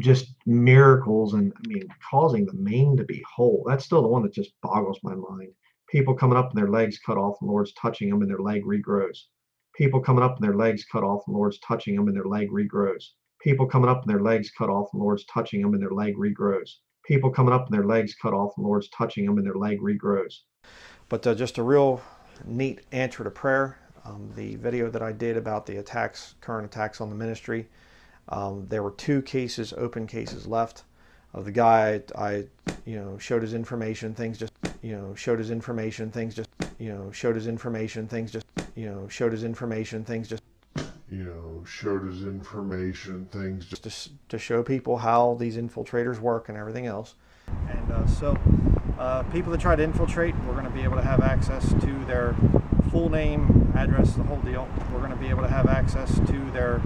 just miracles, and I mean, causing the maimed to be whole. That's still the one that just boggles my mind. People coming up and their legs cut off, and Lord's touching them and their leg regrows. People coming up and their legs cut off, and Lord's touching them and their leg regrows. People coming up and their legs cut off, and Lord's touching them and their leg regrows. People coming up and their legs cut off, and Lord's touching them and their leg regrows. But just a real neat answer to prayer. The video that I did about the attacks, current attacks on the ministry, there were two cases, open cases left. Of the guy, I showed his information, things just to show people how these infiltrators work and everything else. And so people that try to infiltrate, we're going to be able to have access to their full name, address, the whole deal. We're going to be able to have access to their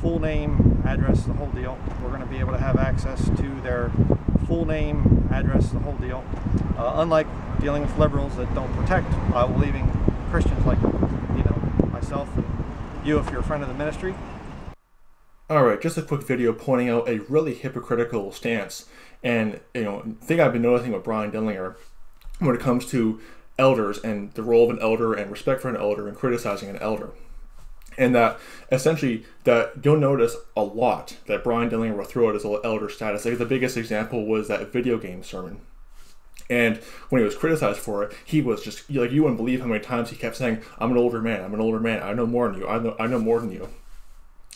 full name, address, the whole deal. We're going to be able to have access to their full name, address, the whole deal. Unlike dealing with liberals that don't protect, leaving Christians like, myself and you if you're a friend of the ministry. Alright, just a quick video pointing out a really hypocritical stance. And, thing I've been noticing with Bryan Denlinger when it comes to elders and the role of an elder and respect for an elder and criticizing an elder. And that essentially, that you'll notice a lot that Bryan Denlinger will throw out his elder status. Like the biggest example was that video game sermon. And when he was criticized for it, he was just like, you wouldn't believe how many times he kept saying, "I'm an older man. I'm an older man. I know more than you. I know more than you."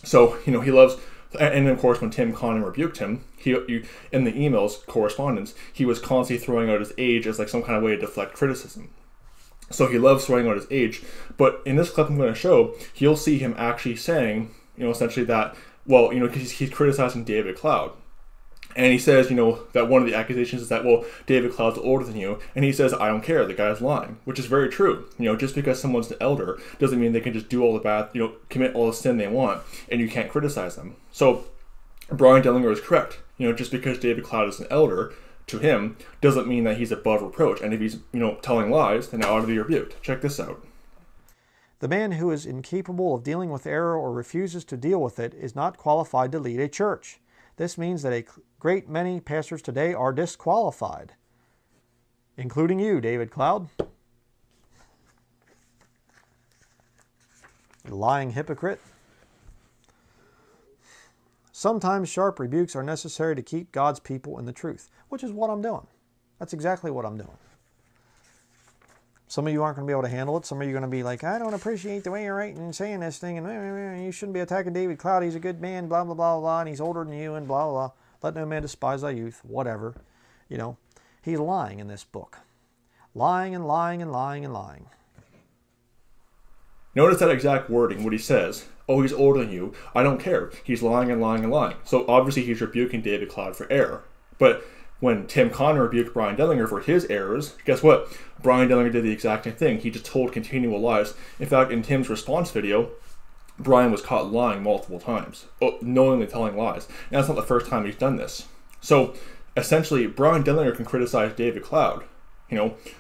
So he loves. And of course, when Tim Connor rebuked him, in the emails correspondence, he was constantly throwing out his age as like some kind of way to deflect criticism. So he loves throwing out his age, but in this clip I'm going to show, you'll see him actually saying, essentially that, well, he's criticizing David Cloud. And he says, that one of the accusations is that, well, David Cloud's older than you. And he says, I don't care, the guy's lying, which is very true. Just because someone's an elder doesn't mean they can just do all the bad, commit all the sin they want, and you can't criticize them. So Bryan Denlinger is correct. Just because David Cloud is an elder, to him, doesn't mean that he's above reproach. And if he's, telling lies, then that ought to be rebuked. Check this out. The man who is incapable of dealing with error or refuses to deal with it is not qualified to lead a church. This means that a great many pastors today are disqualified, including you, David Cloud. You lying hypocrite. Sometimes sharp rebukes are necessary to keep God's people in the truth, which is what I'm doing. That's exactly what I'm doing. Some of you aren't going to be able to handle it. Some of you are going to be like, I don't appreciate the way you're writing and saying this thing, and you shouldn't be attacking David Cloud. He's a good man, blah, blah, blah, blah, and he's older than you, and blah, blah, blah. Let no man despise thy youth, whatever. He's lying in this book. Lying and lying and lying and lying. Notice that exact wording, what he says. Oh, he's older than you. I don't care. He's lying and lying and lying. So obviously he's rebuking David Cloud for error. But when Tim Connor rebuked Bryan Denlinger for his errors, guess what? Bryan Denlinger did the exact same thing. He just told continual lies. In fact, in Tim's response video, Bryan was caught lying multiple times, knowingly telling lies. And that's not the first time he's done this. So essentially, Bryan Denlinger can criticize David Cloud,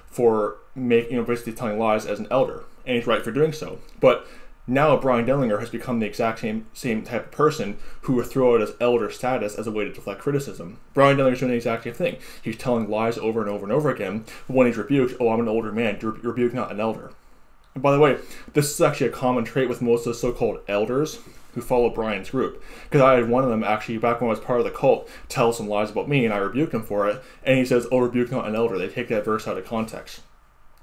for basically telling lies as an elder. And he's right for doing so. But now Bryan Denlinger has become the exact same type of person who would throw out his elder status as a way to deflect criticism. Bryan Dellinger's doing the exact same thing. He's telling lies over and over and over again. But when he's rebuked, oh, I'm an older man. Rebuke, not an elder. And by the way, this is actually a common trait with most of the so-called elders who follow Bryan's group. Because I had one of them actually, back when I was part of the cult, tell some lies about me, and I rebuked him for it. And he says, oh, rebuke not an elder. They take that verse out of context.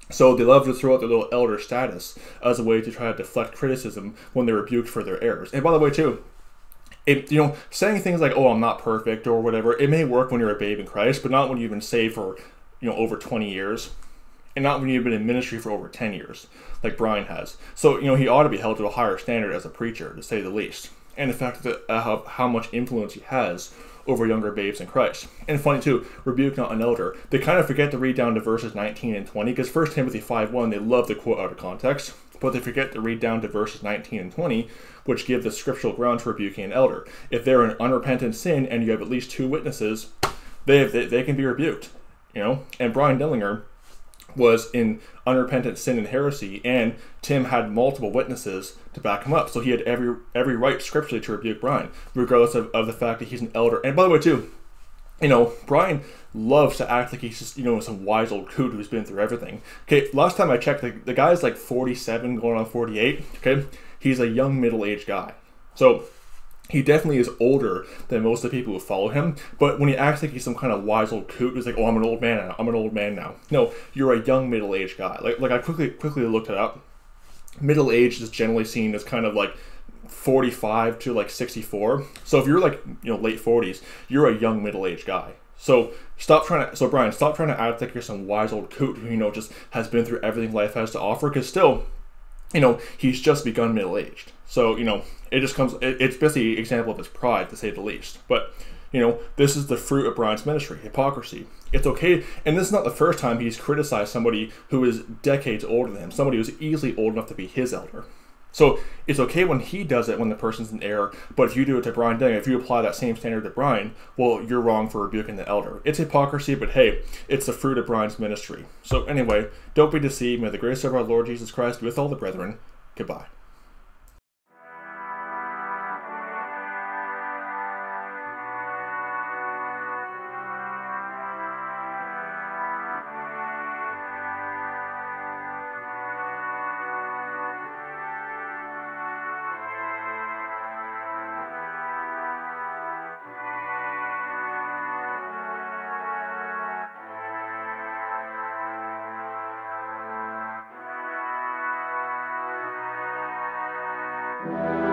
So they love to throw out their little elder status as a way to try to deflect criticism when they're rebuked for their errors. And by the way, too, saying things like, oh, I'm not perfect or whatever, it may work when you're a babe in Christ, but not when you've been saved for, over 20 years. And not when you've been in ministry for over 10 years, like Bryan has. So, he ought to be held to a higher standard as a preacher, to say the least. And the fact that how much influence he has over younger babes in Christ. And funny too, rebuke not an elder. They kind of forget to read down to verses 19 and 20, because 1 Timothy 5:1, they love to quote out of context, but they forget to read down to verses 19 and 20, which give the scriptural ground for rebuking an elder. If they're in unrepentant sin and you have at least two witnesses, they can be rebuked. And Bryan Denlinger was in unrepentant sin and heresy, and Tim had multiple witnesses to back him up. So he had every right scripturally to rebuke Bryan, regardless of the fact that he's an elder. And by the way, too, you know, Bryan loves to act like he's just, you know, some wise old coot who's been through everything. Okay, last time I checked, the guy's like 47 going on 48. Okay, he's a young middle-aged guy. So he definitely is older than most of the people who follow him, but when he acts like he's some kind of wise old coot who's like, oh, I'm an old man now, I'm an old man now. No, you're a young middle-aged guy. Like I quickly looked it up. Middle-aged is generally seen as kind of like 45 to like 64. So if you're like, you know, late 40s, you're a young middle-aged guy. So Bryan, stop trying to act like you're some wise old coot who, you know, just has been through everything life has to offer, because still, you know, he's just begun middle-aged. So, you know, it just comes, it's basically an example of his pride, to say the least. But, you know, this is the fruit of Bryan's ministry, hypocrisy. It's okay, and this is not the first time he's criticized somebody who is decades older than him, somebody who's easily old enough to be his elder. So it's okay when he does it, when the person's in error, but if you do it to Bryan Denlinger, if you apply that same standard to Bryan, well, you're wrong for rebuking the elder. It's hypocrisy, but hey, it's the fruit of Bryan's ministry. So anyway, don't be deceived. May the grace of our Lord Jesus Christ with all the brethren. Goodbye. Thank you.